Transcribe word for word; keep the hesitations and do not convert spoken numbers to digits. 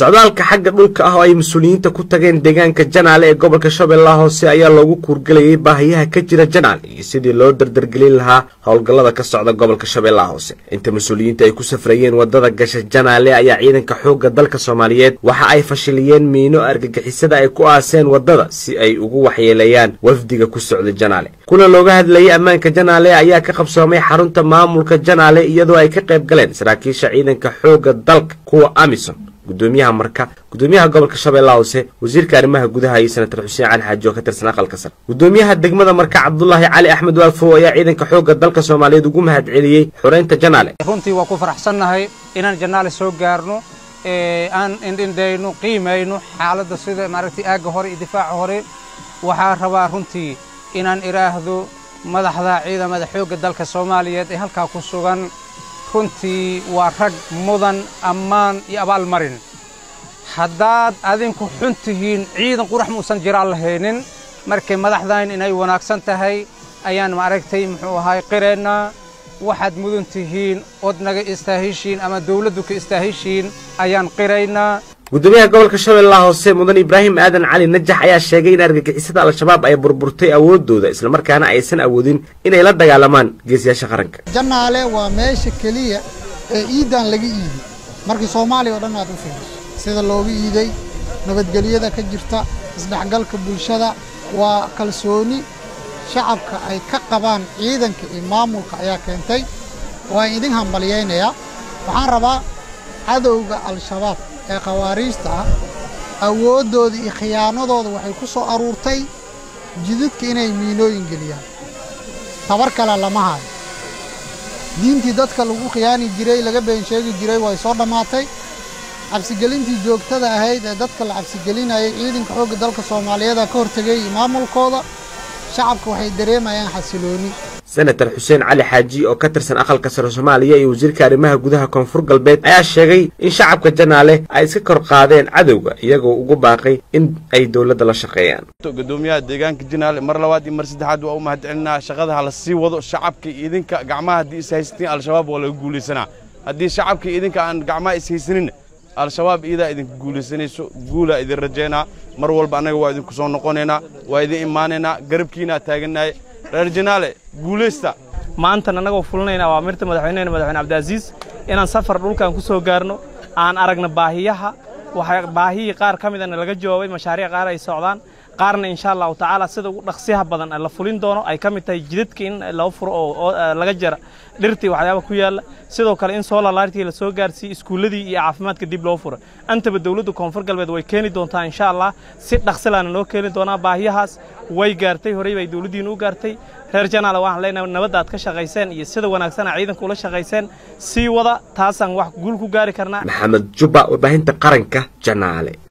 socdaalka xagga dhulka ah oo ay mas'uuliyiinta ku tageen deegaanka Janaale ee gobolka Shabeellaha Hoose ayaa lagu kurgalayay baahiyaha ka jira Janaale iyo sidii loo dardargelin lahaa howlgallada ka socda gobolka Shabeellaha Hoose. Inta mas'uuliyiinta ay ku safrayeen wadada gasha Janaale ayaa ciidanka xoogga dalka Soomaaliyeed waxa ay fashiliyeen miino argagixisada ay ku aaseen wadada si ay ugu waxyeeleeyaan wafdiga ku socda Janaale. Kuna looga hadlayay ammaanka Janaale ayaa ka qabsoomay xarunta maamulka Janaale iyadoo ay ka qayb galeen saraakiisha ciidanka xoogga dalka kuwa Amisom. gudoomiyaha marka gudoomiyaha gobolka Shabeellaha Hoose wasiirka arrimaha gudaha iyo senator Xuseen Cali Xaaji oo ka tirsan aqalka sare gudoomiyaha degmada marka Cabdullaahi Cali Axmed Walfo ayaa ciidanka xoogga dalka Soomaaliyeed ugu mahadceliyay xoreynta Janaale. Runtii waa ku faraxsanahay inaan Janaale soo gaarno ee aan indindayno qiimayno xaaladda sida maaragtay aaga hore iyo difaaca hore. Waxaan rabaa runtii inaan iraahdo madaxda ciidamada xoogga dalka Soomaaliyeed ee halka ku sugan runtii waa rag mudan ammaan iyo abaal marin haddaad adinku xuntihiin ciidan qurax muusan jiraal lahaynin markay madaxdaan inay wanaagsan tahay ayaan maaragtay muxuu ahay qireena waxaad mudan tihiin od naga istaaheshiin ama dawladdu ka istaaheshiin ayaan qireena. gudoomiyaha gobolka Shabeellaha Hoose mudan Ibrahim Aadan Cali Najax ayaa sheegay in argagixisada Al-Shabaab ay burburtay awoodooda isla markaana aysan awoodin inay la dagaalamaan geesiyaasha qaranka. Janaale waa meesha kaliya ee ciidan laga iibi markii Soomaaliya oo dhan aad u fiirso sida loogu iiday nabadgelyada ka jirta isdhexgalka bulshada waa kalsooni shacabka ay ka qabaan ciidanka iyo maamulka ayaa keentay waa idin hambalyeynaya. Waxaan rabaa cadowga Al-Shabaab ee qawaariista awoodooda iyo khiyaanadooda waxay ku soo aruurtay jidadka inay miinooyin geliyaan tabar kale lama hayo diintii dadka lagu khiyaani jiray laga been sheegi jiray way soo dhamaatay cabsigelintii joogtada ahayd ee dadka la cabsigelinayay ciidanka xoogga dalka Soomaaliyeed ka hortagay maamulkooda shacabku waxay dareemayaan xasilooni. senator Xuseen Cali Xaaji oo ka tirsan aqalka sare Soomaaliya iyo wasiirka arrimaha gudaha Koonfur Galbeed ayaa sheegay in shacabka Janaale ay iska kor qaadeen cadowga iyagoo ugu baaqay in ay dawladda la shaqeeyaan. Gudoomiyaha deegaanka Janaale mar labaad iyo mar saddexaad waa u mahadcelinaa shaqada la sii wado shacabka idinka gacmaha haddii is haysteen Al-Shabaab waa lagu guulaysanaa haddii shacabka idinka aan gacmaha is haysanin Al-Shabaab ida idinku guulaysanayso guula idin rajeena mar walba anaga waa idinku soo noqoneena waa idin iimaaneyna garabkiina taaganaay reer Janaale guulaysta maanta anaga fulnayna waa mirta madaxweynaha madaxweyne Cabdiaziz inaan safar dhulkan ku soo gaarno aan aragna baahiyaha waxa baahiyi qaar kamidana laga jawaabay mashaariic qaar ay socdaan qaarna insha Allah taala sida ugu dhaqsiyaha badan la fulin doono ay kamid tahay jidadka in la furo oo laga jara dhirtii waxyaabo ku yaala sidoo kale in soo laalaartii la soo gaarsiiyo iskuuladii iyo caafimaadka dib loo furo antaba dawladda Koonfur Galbeed way keeni doontaa insha Allah si dhaqsilaan loo keeni doonaa baahiyahaas way gaartay horay bay dawladdiin u gaartay reer Janaale waxaan leenahay nabad aad ka shaqeyseen iyo sida wanaagsan ciidanku ula shaqeyseen si wada taasan wax guul ku gaari karnaa. Maxamed Juba warbaahinta qaranka Janaale.